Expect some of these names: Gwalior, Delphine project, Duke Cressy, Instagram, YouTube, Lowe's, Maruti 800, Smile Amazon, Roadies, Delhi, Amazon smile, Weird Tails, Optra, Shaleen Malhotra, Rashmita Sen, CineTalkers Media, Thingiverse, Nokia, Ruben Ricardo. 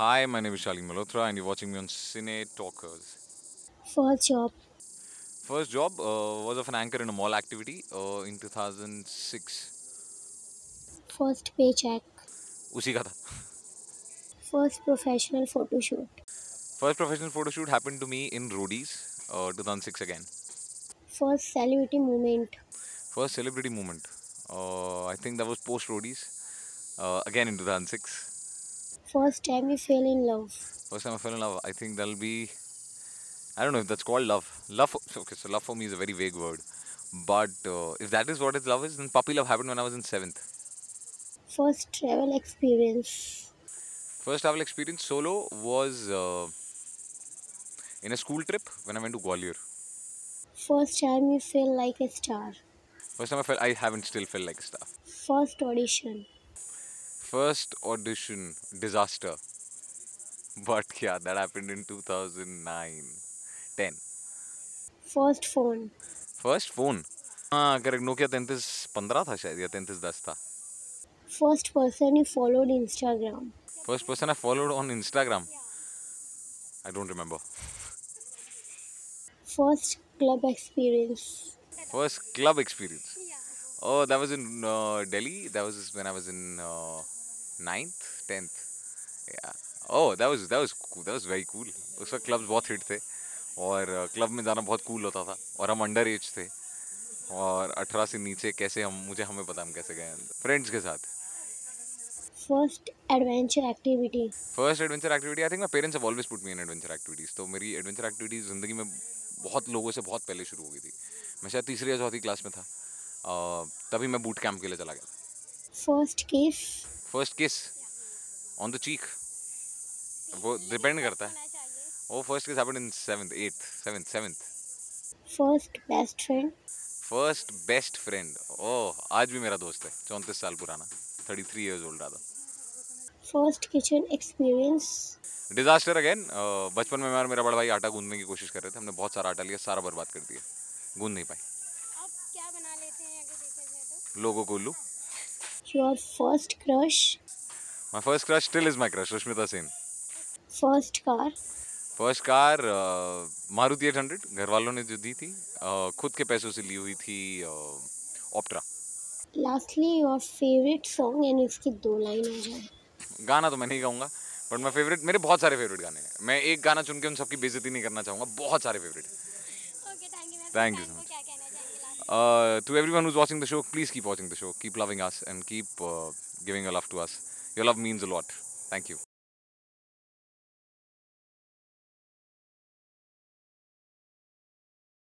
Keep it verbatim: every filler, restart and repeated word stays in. Hi, my name is Shaleen Malhotra and you're watching me on CineTalkers. First job. First job uh, was of an anchor in a mall activity uh, in two thousand six. First paycheck. Usi ka tha. First professional photo shoot. First professional photo shoot happened to me in Roadies, uh, two thousand six again. First celebrity moment. First celebrity moment. Uh, I think that was post Roadies, uh, again in two thousand six. First time you fell in love. First time I fell in love. I think that'll be... I don't know if that's called love. Love... Okay, so love for me is a very vague word. But uh, if that is what is love is, then puppy love happened when I was in seventh. First travel experience. First travel experience solo was uh, in a school trip when I went to Gwalior. First time you feel like a star. First time I felt... I haven't still felt like a star. First audition. First audition disaster, but yeah, that happened in two thousand nine, ten. First phone. First phone. Ah, correct. Nokia thirty-three fifteen tha shayad ya thirty-three ten tha. First person you followed Instagram. First person I followed on Instagram. I don't remember. First club experience. First club experience. Oh, that was in uh, Delhi. That was when I was in uh, ninth, tenth. Yeah. Oh, that was that was cool. That was very cool. उस वक्त clubs बहुत hit थे और club में जाना बहुत cool होता था और हम underage थे और eighteen से नीचे कैसे हम मुझे हमें पता हम कैसे गए friends के साथ. First adventure activity. First adventure activity. I think my parents have always put me in adventure activities. तो मेरी adventure activities ज़िंदगी में बहुत लोगों से बहुत पहले शुरू हो गई थी. मैं शायद तीसरी या चौथी क्लास में था. तभी मैं बूट कैंप के लिए चला गया। First kiss. First kiss on the cheek. वो depend करता है। Oh, first kiss happened in seventh, eighth, seventh, seventh. First best friend. First best friend. Oh, आज भी मेरा दोस्त है। चौंतीस साल पुराना, thirty-three years old rather. First kitchen experience. Disaster again. बचपन में मैं और मेरा बड़ा भाई आटा गूंदने की कोशिश कर रहे थे। हमने बहुत सारा आटा लिया, सारा बर्बाद कर दिया। गूंद नहीं पाए। Logo Kulu. Your first crush? My first crush still is my crush, Rashmita Sen. First car? First car, uh, Maruti eight hundred. घरवालों ने जो दी थी, uh, खुद के पैसों से ली हुई थी, uh, Optra. Lastly, your favorite song and इसकी दो लाइन हो जाए. गाना तो मैं नहीं गाऊँगा, but my favorite मेरे बहुत सारे favorite गाने हैं. मैं एक गाना चुनके उन सबकी बेइज्जती नहीं करना चाहूँगा. बहुत सारे favorite. Okay, thank you. Thank you so much. Uh, to everyone who's watching the show, please keep watching the show. Keep loving us and keep uh, giving your love to us. Your love means a lot. Thank you.